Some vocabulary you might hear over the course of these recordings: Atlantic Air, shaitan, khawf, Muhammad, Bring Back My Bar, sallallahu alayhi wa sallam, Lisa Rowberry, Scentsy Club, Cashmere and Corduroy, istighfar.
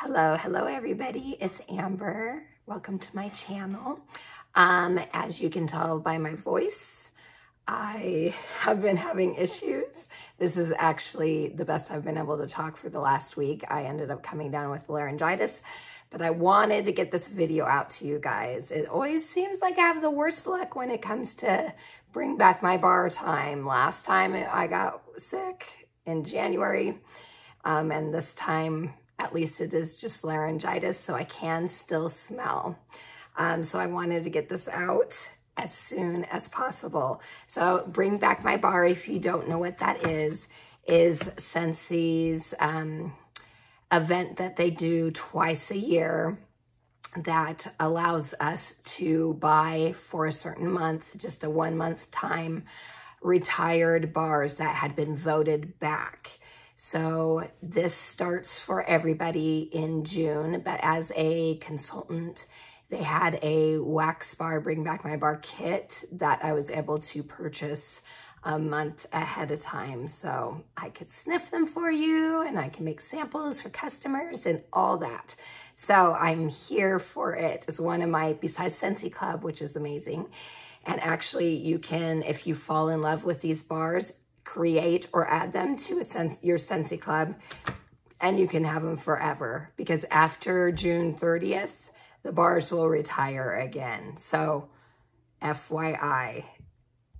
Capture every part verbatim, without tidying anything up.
Hello, hello everybody, it's Amber. Welcome to my channel. Um, as you can tell by my voice, I have been having issues. This is actually the best I've been able to talk for the last week. I ended up coming down with laryngitis, but I wanted to get this video out to you guys. It always seems like I have the worst luck when it comes to bring back my bar time. Last time I got sick in January, um, and this time, at least it is just laryngitis, so I can still smell. Um, so I wanted to get this out as soon as possible. So Bring Back My Bar, if you don't know what that is, is Scentsy um, event that they do twice a year that allows us to buy for a certain month, just a one month time, retired bars that had been voted back. So this starts for everybody in June, but as a consultant, they had a wax bar, Bring Back My Bar kit that I was able to purchase a month ahead of time. So I could sniff them for you and I can make samples for customers and all that. So I'm here for it. It's one of my, besides Scentsy Club, which is amazing. And actually you can, if you fall in love with these bars, create or add them to a sense, your Scentsy Club, and you can have them forever, because after June thirtieth, the bars will retire again. So F Y I,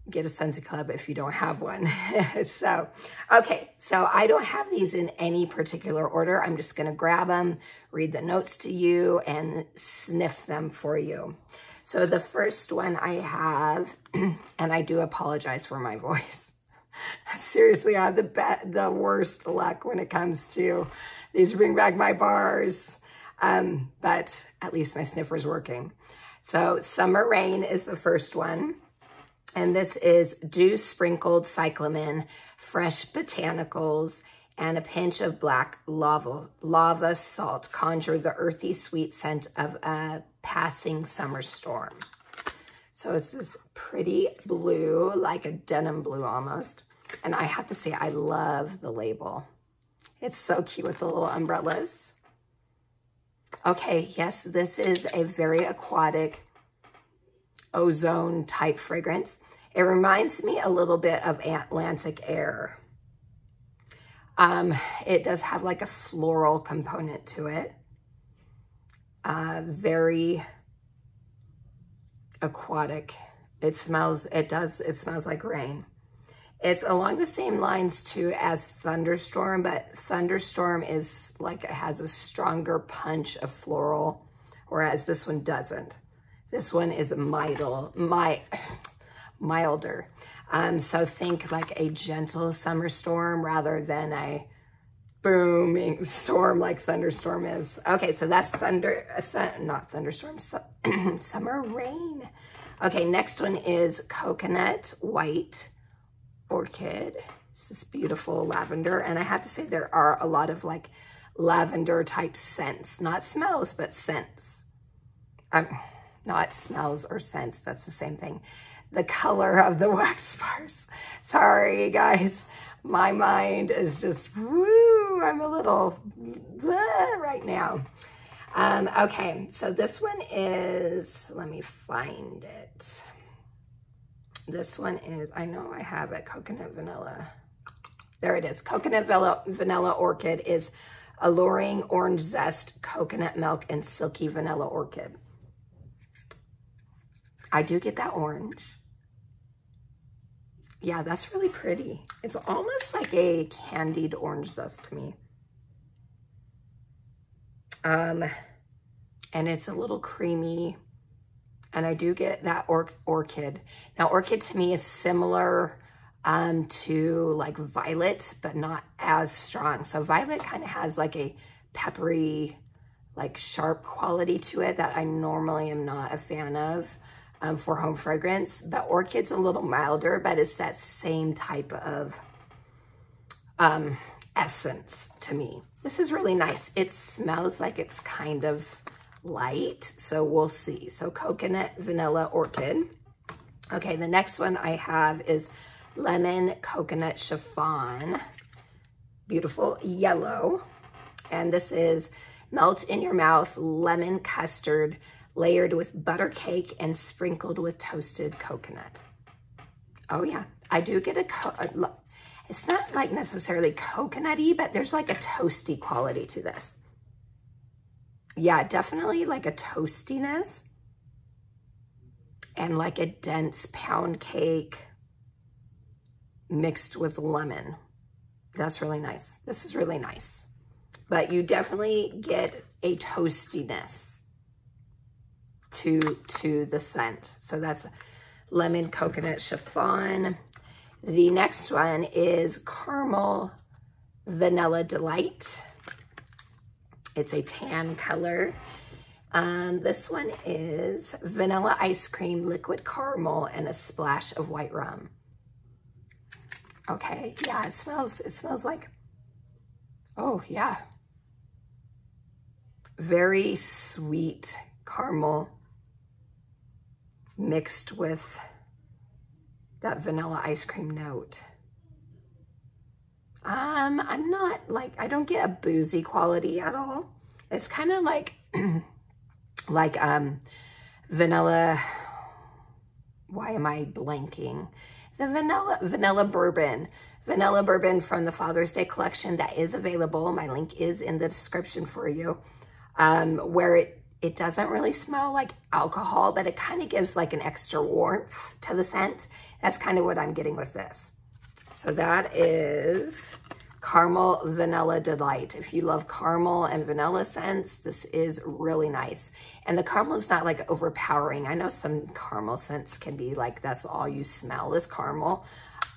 get a Scentsy Club if you don't have one. So, okay, so I don't have these in any particular order. I'm just gonna grab them, read the notes to you, and sniff them for you. So the first one I have, and I do apologize for my voice. Seriously, I have the be the worst luck when it comes to these Bring Back My Bars, um, but at least my sniffer's working. So Summer Rain is the first one, and this is dew sprinkled cyclamen, fresh botanicals, and a pinch of black lava, lava salt conjure the earthy sweet scent of a passing summer storm. So it's this pretty blue, like a denim blue almost. And I have to say, I love the label. It's so cute with the little umbrellas. Okay, yes, this is a very aquatic ozone type fragrance. It reminds me a little bit of Atlantic Air. Um, it does have like a floral component to it. Uh, very aquatic. It smells, it does, it smells like rain. It's along the same lines too as Thunderstorm, but Thunderstorm is like, it has a stronger punch of floral, whereas this one doesn't. This one is mild, my, milder. Um, so think like a gentle summer storm rather than a booming storm like Thunderstorm is. Okay, so that's thunder, th not Thunderstorm, su Summer Rain. Okay, next one is Coconut White Orchid. It's this beautiful lavender, and I have to say there are a lot of like lavender type scents, not smells, but scents. Um, not smells or scents, that's the same thing. The color of the wax bars. Sorry guys, my mind is just, woo, I'm a little bleh right now. Um, okay, so this one is, let me find it. This one is, I know I have it, Coconut Vanilla. There it is. Coconut Vanilla Orchid is alluring orange zest, coconut milk, and silky vanilla orchid. I do get that orange. Yeah, that's really pretty. It's almost like a candied orange zest to me. Um, and it's a little creamy. And I do get that or orchid. Now, orchid to me is similar um, to like violet, but not as strong. So violet kind of has like a peppery, like sharp quality to it that I normally am not a fan of um, for home fragrance. But orchid's a little milder, but it's that same type of um, essence to me. This is really nice. It smells like it's kind of light, so we'll see. So Coconut Vanilla Orchid. Okay, the next one I have is Lemon Coconut Chiffon, beautiful yellow, and this is melt in your mouth lemon custard layered with butter cake and sprinkled with toasted coconut. Oh yeah, I do get a, co a it's not like necessarily coconutty, but there's like a toasty quality to this. Yeah, definitely like a toastiness and like a dense pound cake mixed with lemon. That's really nice. This is really nice. But you definitely get a toastiness to, to the scent. So that's lemon coconut chiffon. The next one is Caramel Vanilla Delight. It's a tan color. Um, this one is vanilla ice cream, liquid caramel, and a splash of white rum. Okay, yeah, it smells, it smells like, oh yeah. Very sweet caramel mixed with that vanilla ice cream note. Um, I'm not like, I don't get a boozy quality at all. It's kind of like, like um, vanilla, why am I blanking? The vanilla, vanilla bourbon, vanilla bourbon from the Father's Day collection that is available. My link is in the description for you, um, where it, it doesn't really smell like alcohol, but it kind of gives like an extra warmth to the scent. That's kind of what I'm getting with this. So that is Caramel Vanilla Delight. If you love caramel and vanilla scents, this is really nice. And the caramel is not like overpowering. I know some caramel scents can be like, that's all you smell is caramel.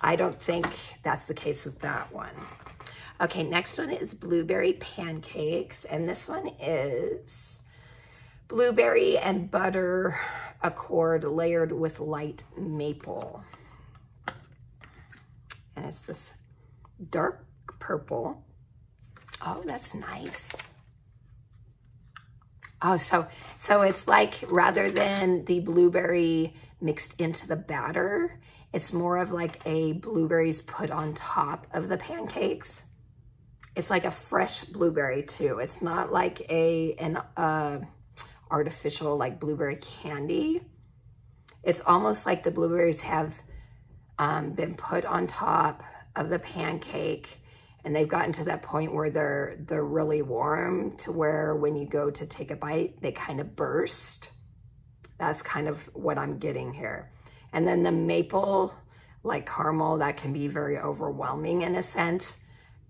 I don't think that's the case with that one. Okay, next one is Blueberry Pancakes. And this one is Blueberry and Butter Accord layered with light maple. And it's this dark purple. Oh, that's nice. Oh, so, so it's like, rather than the blueberry mixed into the batter, it's more of like a blueberries put on top of the pancakes. It's like a fresh blueberry too. It's not like a, an uh, artificial like blueberry candy. It's almost like the blueberries have Um, been put on top of the pancake, and they've gotten to that point where they're they're really warm, to where when you go to take a bite, they kind of burst. That's kind of what I'm getting here. And then the maple, like caramel, that can be very overwhelming in a sense.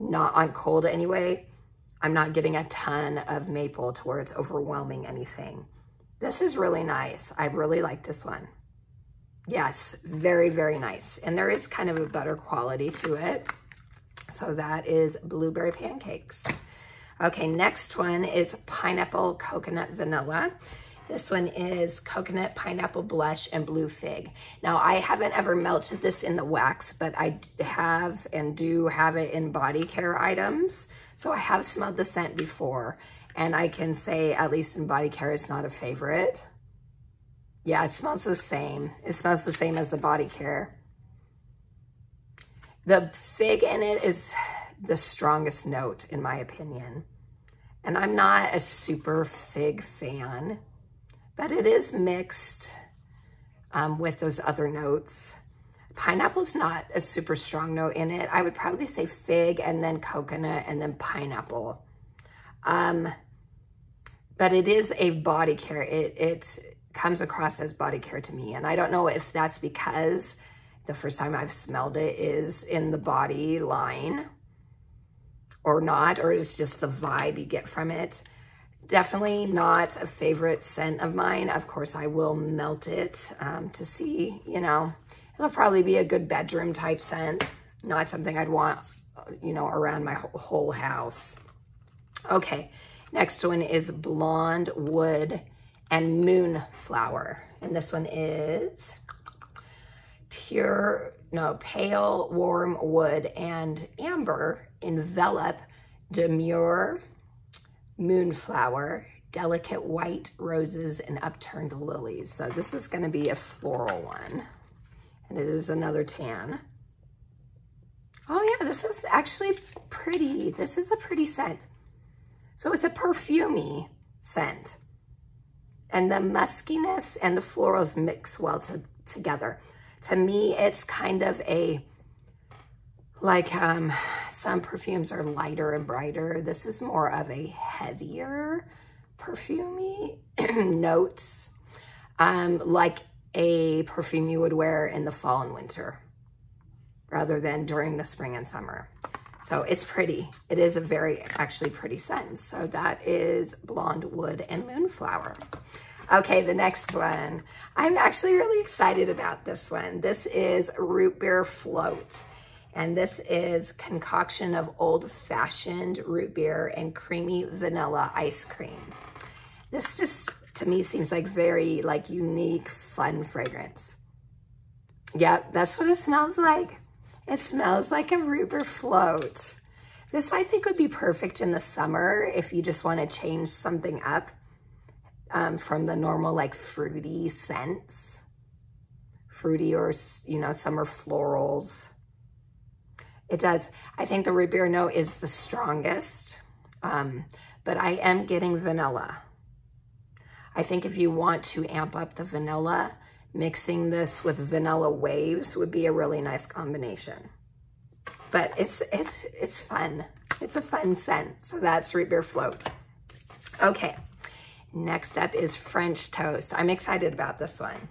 Not on cold anyway. I'm not getting a ton of maple to where it's overwhelming anything. This is really nice. I really like this one. Yes, very, very nice. And there is kind of a butter quality to it. So that is Blueberry Pancakes. Okay, next one is Pineapple Coconut Vanilla. This one is Coconut Pineapple Blush and Blue Fig. Now, I haven't ever melted this in the wax, but I have and do have it in body care items. So I have smelled the scent before, and I can say, at least in body care, it's not a favorite. Yeah, it smells the same. It smells the same as the body care. The fig in it is the strongest note, in my opinion. And I'm not a super fig fan, but it is mixed um, with those other notes. Pineapple's not a super strong note in it. I would probably say fig and then coconut and then pineapple. Um, but it is a body care. It, it's... comes across as body care to me. And I don't know if that's because the first time I've smelled it is in the body line or not, or it's just the vibe you get from it. Definitely not a favorite scent of mine. Of course, I will melt it um, to see, you know, it'll probably be a good bedroom type scent. Not something I'd want, you know, around my whole house. Okay, next one is Blonde Wood and Moonflower. And this one is pure, no, Pale Warm Wood and Amber Envelop Demure Moonflower, Delicate White Roses and Upturned Lilies. So this is gonna be a floral one. And it is another tan. Oh yeah, this is actually pretty. This is a pretty scent. So it's a perfumey scent. And the muskiness and the florals mix well to, together. To me, it's kind of a, like um, some perfumes are lighter and brighter. This is more of a heavier perfumey notes, um, like a perfume you would wear in the fall and winter rather than during the spring and summer. So it's pretty. It is a very actually pretty scent. So that is Blonde Wood and Moonflower. Okay, the next one. I'm actually really excited about this one. This is Root Beer Float. And this is concoction of old-fashioned root beer and creamy vanilla ice cream. This just, to me, seems like very like unique, fun fragrance. Yep, that's what it smells like. It smells like a root beer float. This, I think, would be perfect in the summer if you just want to change something up um, from the normal, like, fruity scents. Fruity or, you know, summer florals. It does. I think the root beer note is the strongest, um, but I am getting vanilla. I think if you want to amp up the vanilla, mixing this with vanilla waves would be a really nice combination. But it's, it's, it's fun. It's a fun scent. So that's Root Beer Float. Okay. Next up is French Toast. I'm excited about this one.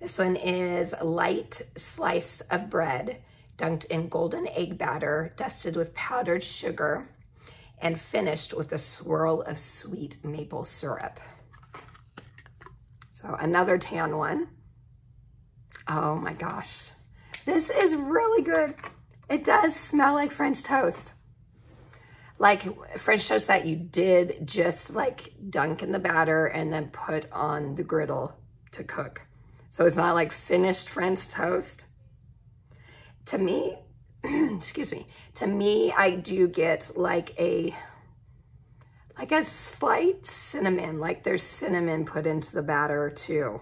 This one is light slice of bread dunked in golden egg batter, dusted with powdered sugar, and finished with a swirl of sweet maple syrup. So another tan one. Oh my gosh. This is really good. It does smell like French toast. Like French toast that you did just like dunk in the batter and then put on the griddle to cook. So it's not like finished French toast. To me, excuse me, to me, I do get like a, like a slight cinnamon, like there's cinnamon put into the batter too.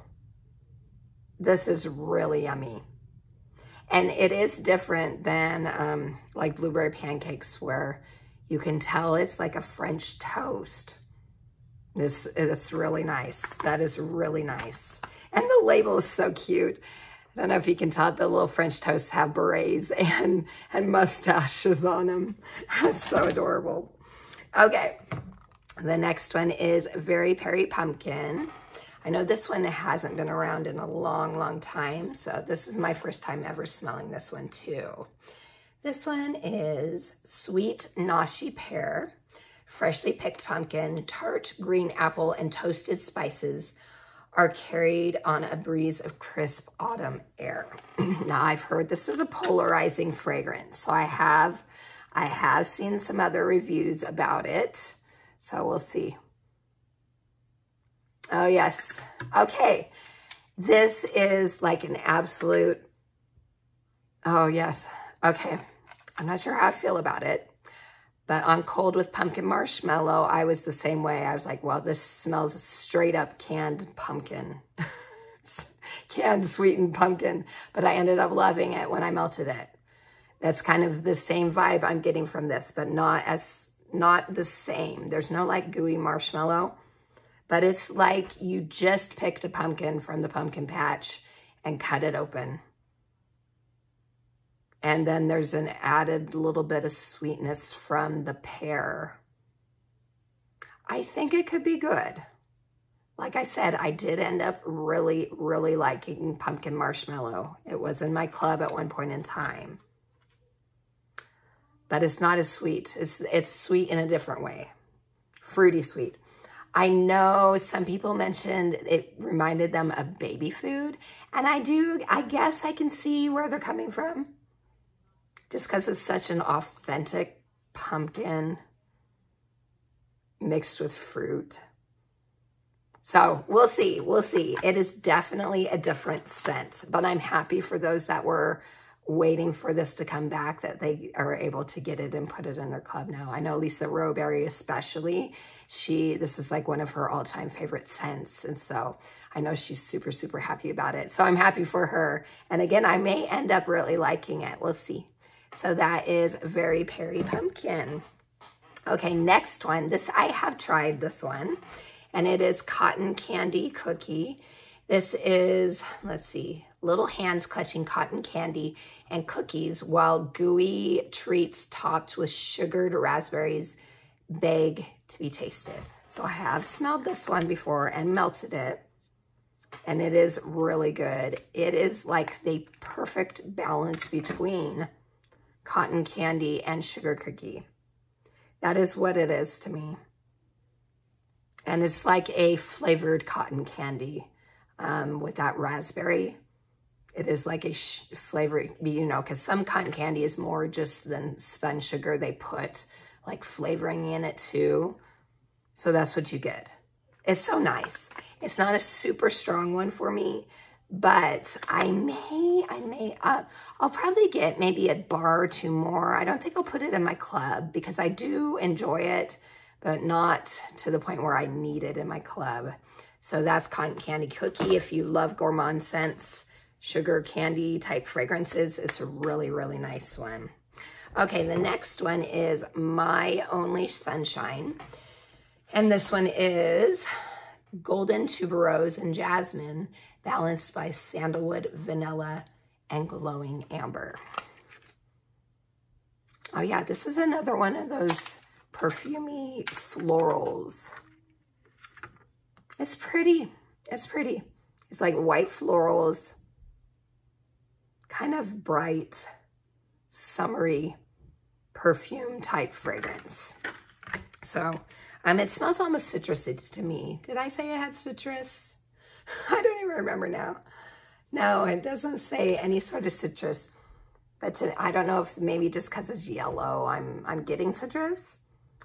This is really yummy. And it is different than um, like blueberry pancakes where you can tell it's like a French toast. This, it's really nice. That is really nice. And the label is so cute. I don't know if you can tell, the little French toasts have berets and, and mustaches on them. So adorable. Okay, the next one is Very Perry Pumpkin. I know this one hasn't been around in a long, long time, so this is my first time ever smelling this one too. This one is Sweet Noshy Pear, freshly picked pumpkin, tart green apple, and toasted spices are carried on a breeze of crisp autumn air. Now I've heard this is a polarizing fragrance, so I have, I have seen some other reviews about it, so we'll see. Oh yes, okay. This is like an absolute, oh yes, okay. I'm not sure how I feel about it, but on Cold with Pumpkin Marshmallow, I was the same way. I was like, well, this smells straight up canned pumpkin, canned sweetened pumpkin, but I ended up loving it when I melted it. That's kind of the same vibe I'm getting from this, but not as, not the same. There's no like gooey marshmallow, but it's like you just picked a pumpkin from the pumpkin patch and cut it open. And then there's an added little bit of sweetness from the pear. I think it could be good. Like I said, I did end up really, really liking pumpkin marshmallow. It was in my club at one point in time. But it's not as sweet. It's, it's sweet in a different way. Fruity sweet. I know some people mentioned it reminded them of baby food. And I do, I guess I can see where they're coming from. Just because it's such an authentic pumpkin mixed with fruit. So we'll see, we'll see. It is definitely a different scent, but I'm happy for those that were waiting for this to come back that they are able to get it and put it in their club now. I know Lisa Rowberry especially, she, this is like one of her all-time favorite scents. And so I know she's super, super happy about it. So I'm happy for her. And again, I may end up really liking it. We'll see. So that is Very Perry Pumpkin. Okay, next one. This, I have tried this one, and it is Cotton Candy Cookie. This is, let's see, little hands clutching cotton candy and cookies while gooey treats topped with sugared raspberries beg to be tasted. So I have smelled this one before and melted it, and it is really good. It is like the perfect balance between cotton candy and sugar cookie. That is what it is to me. And it's like a flavored cotton candy um, with that raspberry. It is like a sh flavor, you know, because some cotton candy is more just than spun sugar. They put like flavoring in it too. So that's what you get. It's so nice. It's not a super strong one for me, but I may, I may, uh, I'll probably get maybe a bar or two more. I don't think I'll put it in my club because I do enjoy it, but not to the point where I need it in my club. So that's Cotton Candy Cookie. If you love gourmand scents, sugar candy type fragrances, it's a really, really nice one. Okay, the next one is My Only Sunshine. And this one is Golden Tuberose and Jasmine, balanced by Sandalwood, Vanilla, and Glowing Amber. Oh yeah, this is another one of those perfumey florals. It's pretty, it's pretty. It's like white florals, kind of bright, summery perfume type fragrance. So um, it smells almost citrusy to me. Did I say it had citrus? I don't even remember now. No, it doesn't say any sort of citrus, but to, I don't know if maybe just because it's yellow, I'm I'm getting citrus.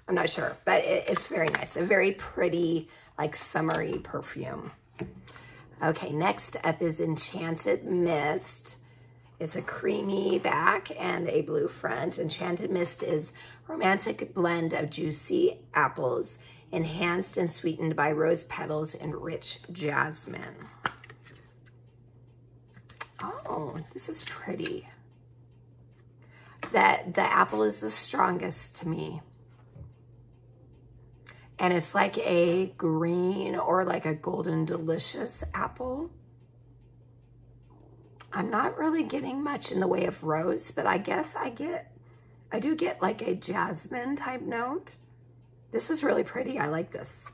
I'm not sure, but it, it's very nice. A very pretty, like summery perfume. Okay, next up is Enchanted Mist. It's a creamy back and a blue front. Enchanted Mist is romantic blend of juicy apples, enhanced and sweetened by rose petals and rich jasmine. Oh, this is pretty. That the apple is the strongest to me. And it's like a green or like a golden delicious apple. I'm not really getting much in the way of rose, but I guess I get, I do get like a jasmine type note. This is really pretty. I like this.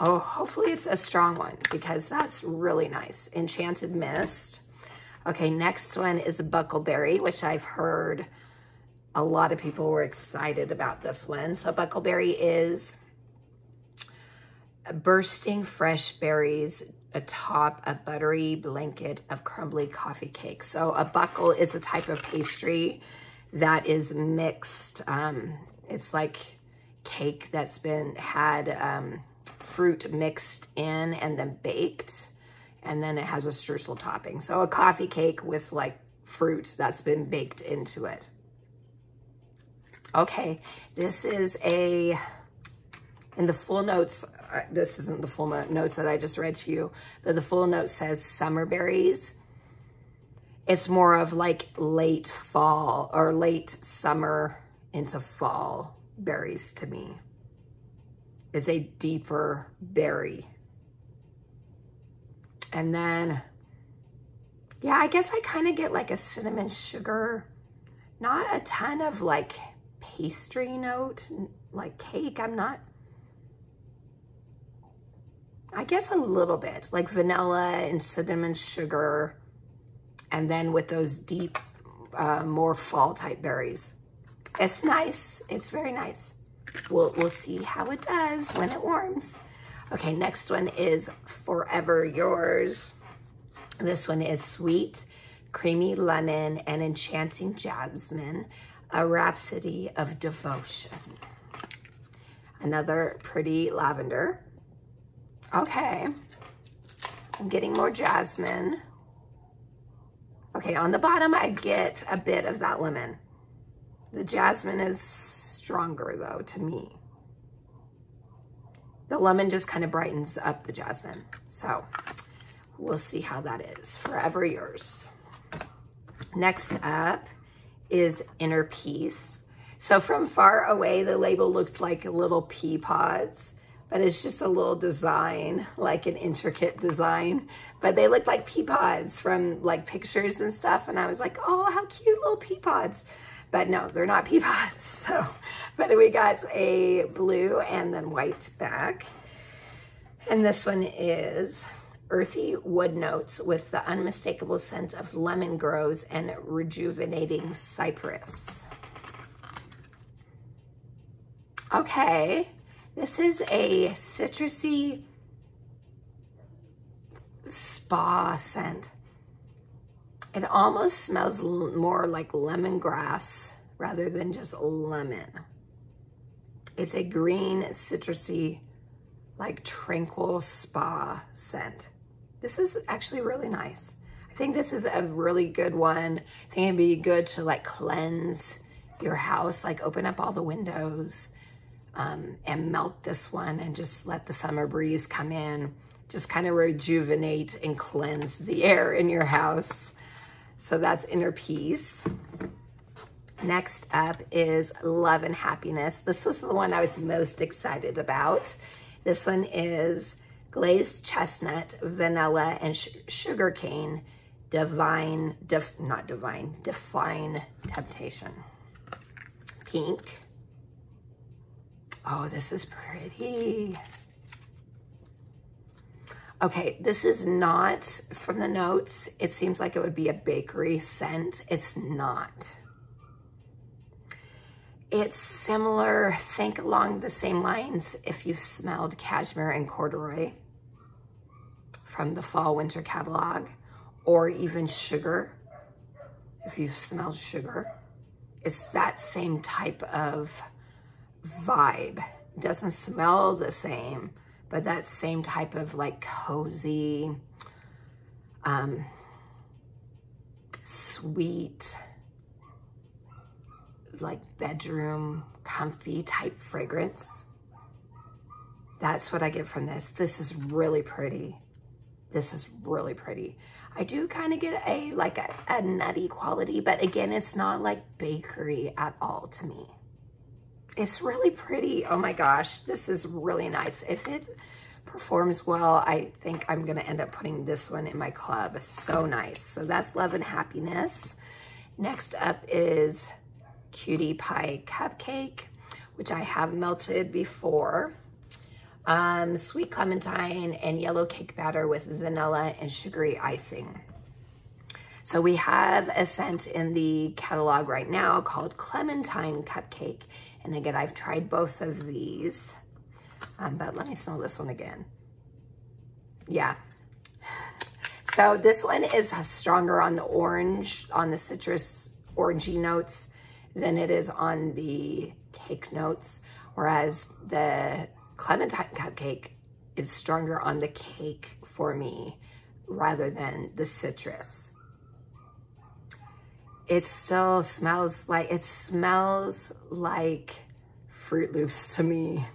Oh, hopefully it's a strong one because that's really nice. Enchanted Mist. Okay, next one is Buckleberry, which I've heard a lot of people were excited about this one. So Buckleberry is bursting fresh berries atop a buttery blanket of crumbly coffee cake. So a buckle is a type of pastry that is mixed. Um, it's like cake that's been had um, fruit mixed in and then baked, and then it has a streusel topping. So a coffee cake with like fruit that's been baked into it. Okay, this is a, in the full notes, Uh, this isn't the full notes that I just read to you, but the full note says summer berries. It's more of like late fall or late summer into fall berries to me. It's a deeper berry. And then, yeah, I guess I kind of get like a cinnamon sugar, not a ton of like pastry note, like cake. I'm not, I guess a little bit, like vanilla and cinnamon sugar, and then with those deep, uh, more fall-type berries. It's nice. It's very nice. We'll, we'll see how it does when it warms. Okay, next one is Forever Yours. This one is Sweet, Creamy Lemon, and Enchanting Jasmine, a Rhapsody of Devotion. Another pretty lavender. Okay, I'm getting more jasmine. Okay, on the bottom, I get a bit of that lemon. The jasmine is stronger though, to me. The lemon just kind of brightens up the jasmine. So we'll see how that is. Forever Yours. Next up is Inner Peace. So from far away, the label looked like little pea pods, but it's just a little design, like an intricate design. But they looked like pea pods from like pictures and stuff. And I was like, oh, how cute little pea pods. But no, they're not pea pods. So, but we got a blue and then white back. And this one is earthy wood notes with the unmistakable scent of lemon groves and rejuvenating cypress. Okay, this is a citrusy spa scent. It almost smells more like lemongrass rather than just lemon. It's a green, citrusy, like tranquil spa scent. This is actually really nice. I think this is a really good one. I think it'd be good to like cleanse your house, like open up all the windows um, and melt this one and just let the summer breeze come in. Just kind of rejuvenate and cleanse the air in your house. So that's Inner Peace. Next up is Love and Happiness. This was the one I was most excited about. This one is glazed chestnut, vanilla, and sh sugarcane, divine, def not divine, define temptation. Pink. Oh, this is pretty. Okay, this is not from the notes. It seems like it would be a bakery scent. It's not. It's similar, think along the same lines if you've smelled Cashmere and Corduroy from the Fall Winter catalog, or even Sugar, if you've smelled Sugar. It's that same type of vibe. It doesn't smell the same, but that same type of like cozy, um, sweet, like bedroom comfy type fragrance. That's what I get from this. This is really pretty. This is really pretty. I do kind of get a like a, a nutty quality, but again, it's not like bakery at all to me. It's really pretty. Oh my gosh, this is really nice. If it performs well, I think I'm gonna end up putting this one in my club. So nice. So that's Love and Happiness. Next up is Cutie Pie Cupcake, which I have melted before. Um, sweet clementine and yellow cake batter with vanilla and sugary icing. So we have a scent in the catalog right now called Clementine Cupcake. And again, I've tried both of these, um, but let me smell this one again. Yeah. So this one is stronger on the orange, on the citrus orangey notes, than it is on the cake notes, whereas the Clementine Cupcake is stronger on the cake for me rather than the citrus. It still smells like, it smells like Fruit Loops to me.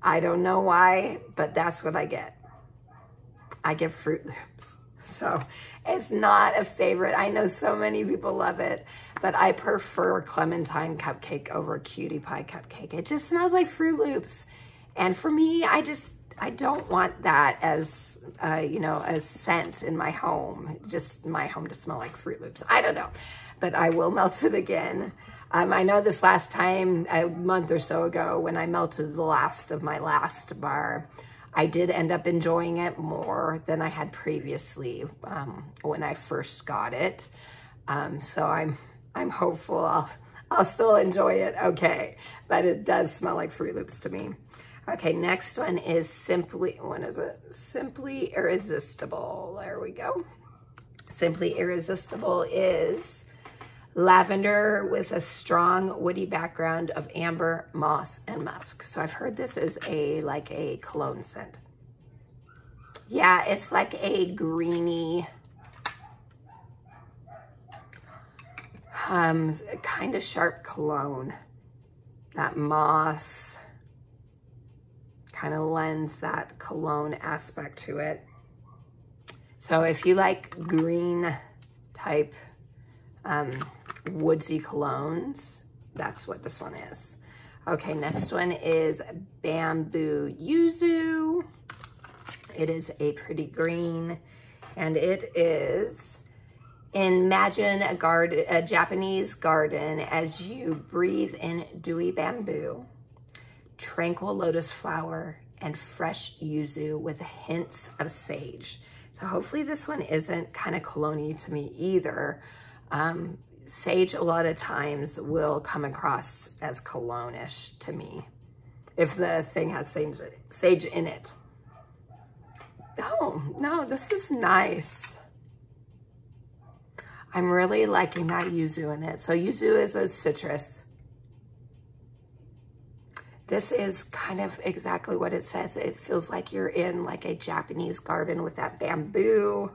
I don't know why, but that's what I get. I get Fruit Loops. So it's not a favorite. I know so many people love it, but I prefer Clementine Cupcake over Cutie Pie Cupcake. It just smells like Fruit Loops. And for me, I just, I don't want that as, uh, you know, a scent in my home, just my home to smell like Fruit Loops. I don't know, but I will melt it again. Um, I know this last time, a month or so ago, when I melted the last of my last bar, I did end up enjoying it more than I had previously um, when I first got it. Um, so I'm I'm hopeful I'll, I'll still enjoy it okay, but it does smell like Fruit Loops to me. Okay, next one is Simply, what is it? Simply Irresistible, there we go. Simply Irresistible is lavender with a strong woody background of amber, moss, and musk. So I've heard this is a like a cologne scent. Yeah, it's like a greeny, um, kind of sharp cologne. That moss kind of lends that cologne aspect to it. So if you like green type, um, woodsy colognes, That's what this one is. Okay, next one is Bamboo Yuzu. It is a pretty green, and it is, imagine a garden, a Japanese garden as you breathe in dewy bamboo, tranquil lotus flower, and fresh yuzu with hints of sage. So hopefully this one isn't kind of cologne-y to me either. Um, Sage a lot of times will come across as cologne-ish to me if the thing has sage, sage in it. Oh, no, this is nice. I'm really liking that yuzu in it. So yuzu is a citrus. This is kind of exactly what it says. It feels like you're in like a Japanese garden with that bamboo.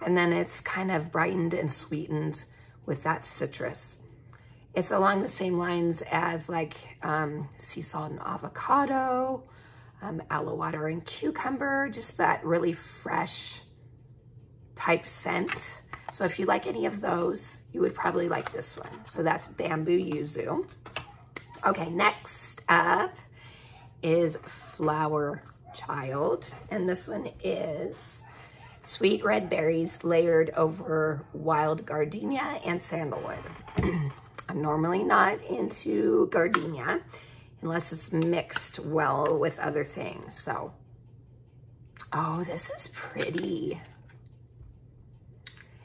And then it's kind of brightened and sweetened with that citrus. It's along the same lines as like um, sea salt and avocado, um, aloe water and cucumber, just that really fresh type scent. So if you like any of those, you would probably like this one. So that's Bamboo Yuzu. Okay, next up is Flower Child. And this one is sweet red berries layered over wild gardenia and sandalwood. I'm normally not into gardenia unless it's mixed well with other things. So, oh, this is pretty.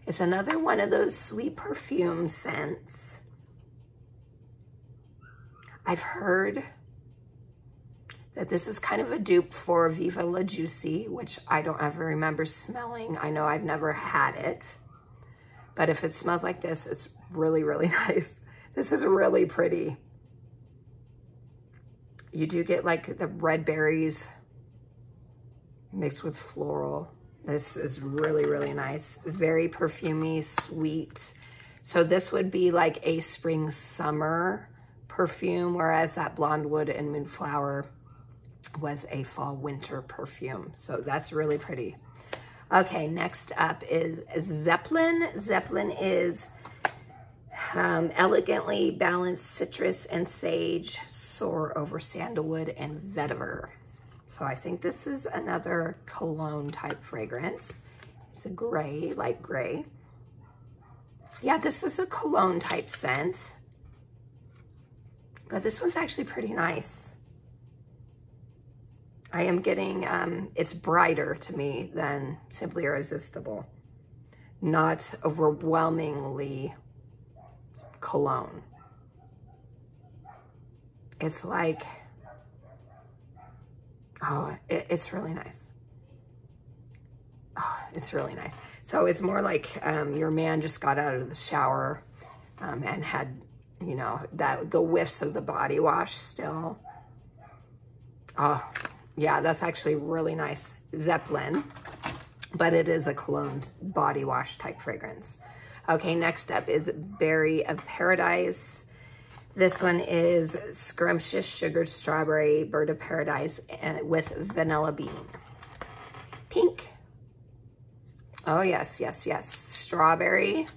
It's another one of those sweet perfume scents. I've heard that this is kind of a dupe for Viva La Juicy, which I don't ever remember smelling. I know I've never had it, but if it smells like this, it's really, really nice. This is really pretty. You do get like the red berries mixed with floral. This is really, really nice. Very perfumey, sweet. So this would be like a spring summer perfume, whereas that Blonde Wood and Moonflower was a fall winter perfume. So that's really pretty. Okay, next up is Zeppelin. Zeppelin is um, elegantly balanced citrus and sage, soar over sandalwood and vetiver. So I think this is another cologne type fragrance. It's a gray, light gray. Yeah, this is a cologne type scent, but this one's actually pretty nice. I am getting, um, it's brighter to me than Simply Irresistible. Not overwhelmingly cologne. It's like, oh, it, it's really nice. Oh, it's really nice. So it's more like um, your man just got out of the shower um, and had, you know, that the whiffs of the body wash still. Oh, yeah, that's actually really nice. Zeppelin, but it is a cologne body wash type fragrance. Okay, next up is Berry of Paradise. This one is Scrumptious Sugared Strawberry Bird of Paradise and with Vanilla Bean. Pink. Oh, yes, yes, yes. Strawberry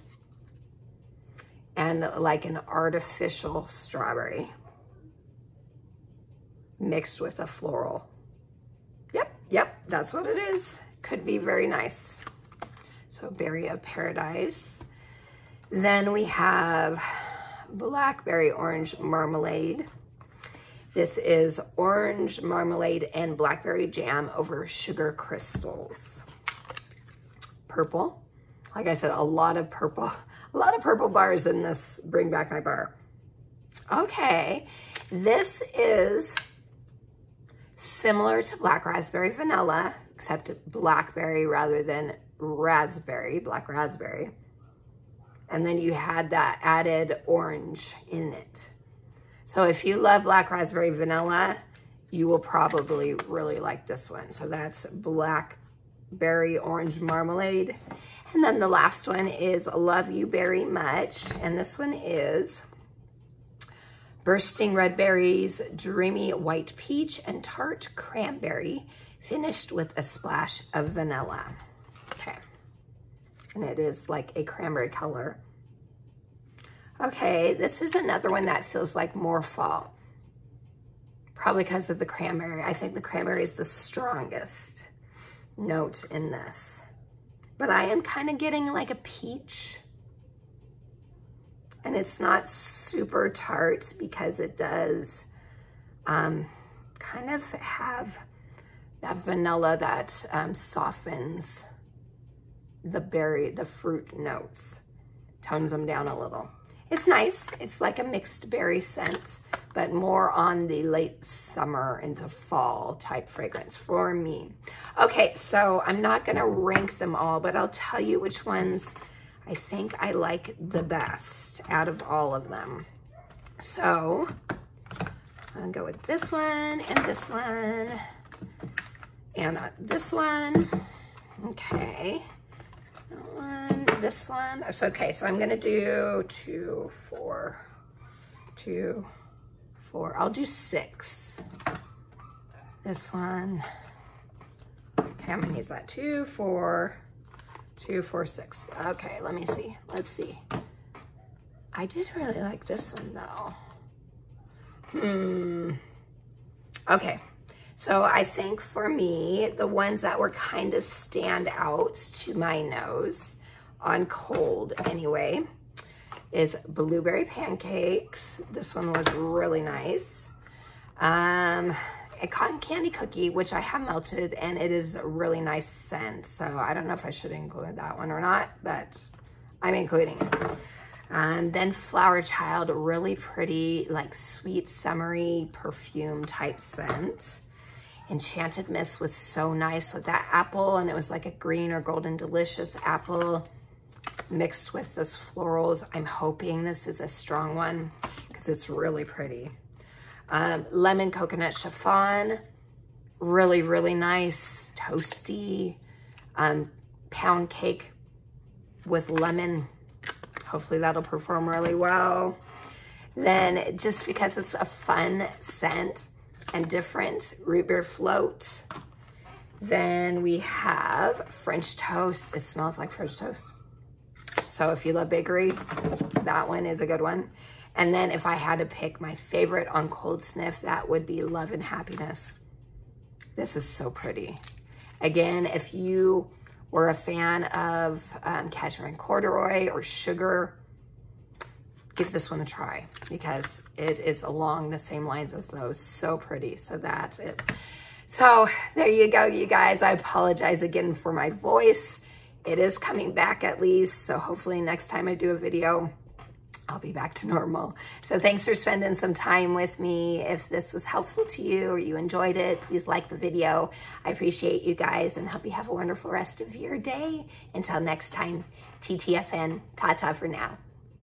and like an artificial strawberry mixed with a floral. Yep, yep, that's what it is. Could be very nice. So Berry of Paradise. Then we have Blackberry Orange Marmalade. This is orange marmalade and blackberry jam over sugar crystals. Purple. Like I said, a lot of purple, a lot of purple bars in this Bring Back My Bar. Okay, this is similar to Black Raspberry Vanilla, except blackberry rather than raspberry, black raspberry. And then you had that added orange in it. So if you love Black Raspberry Vanilla, you will probably really like this one. So that's Blackberry Orange Marmalade. And then the last one is Love You Very Much. And this one is Bursting Red Berries, Dreamy White Peach, and Tart Cranberry, finished with a splash of vanilla. Okay. And it is like a cranberry color. Okay, this is another one that feels like more fall. Probably because of the cranberry. I think the cranberry is the strongest note in this. But I am kind of getting like a peach. And it's not super tart because it does um, kind of have that vanilla that um, softens the berry, the fruit notes, tones them down a little. It's nice. It's like a mixed berry scent, but more on the late summer into fall type fragrance for me. Okay, so I'm not gonna rank them all, but I'll tell you which ones I think I like the best out of all of them. So I'll go with this one and this one and uh, this one. Okay, that one, this one. So, okay, so I'm gonna do two, four, two, four. I'll do six. This one. Okay, I'm gonna use that two, four, two, four, six. Okay, let me see. Let's see. I did really like this one though. Hmm. Okay. So I think for me, the ones that were kind of stand out to my nose on cold anyway is Blueberry Pancakes. This one was really nice. Um, a Cotton Candy Cookie, which I have melted, and it is a really nice scent. So I don't know if I should include that one or not, but I'm including it. Um, then Flower Child, really pretty, like sweet, summery, perfume type scent. Enchanted Mist was so nice with that apple, and it was like a green or golden delicious apple mixed with those florals. I'm hoping this is a strong one because it's really pretty. Um, lemon Coconut Chiffon, really, really nice, toasty, um, pound cake with lemon. Hopefully that'll perform really well. Then just because it's a fun scent, and different, Root Beer Float. Then we have French Toast. It smells like French toast. So if you love bakery, that one is a good one. And then if I had to pick my favorite on cold sniff, that would be Love and Happiness. This is so pretty. Again, if you were a fan of um, Cashmere and Corduroy or Sugar, give this one a try because it is along the same lines as those. So pretty. So that's it. So there you go, you guys. I apologize again for my voice. It is coming back at least. So hopefully next time I do a video, I'll be back to normal. So thanks for spending some time with me. If this was helpful to you or you enjoyed it, please like the video. I appreciate you guys and hope you have a wonderful rest of your day. Until next time, T T F N. Ta-ta for now.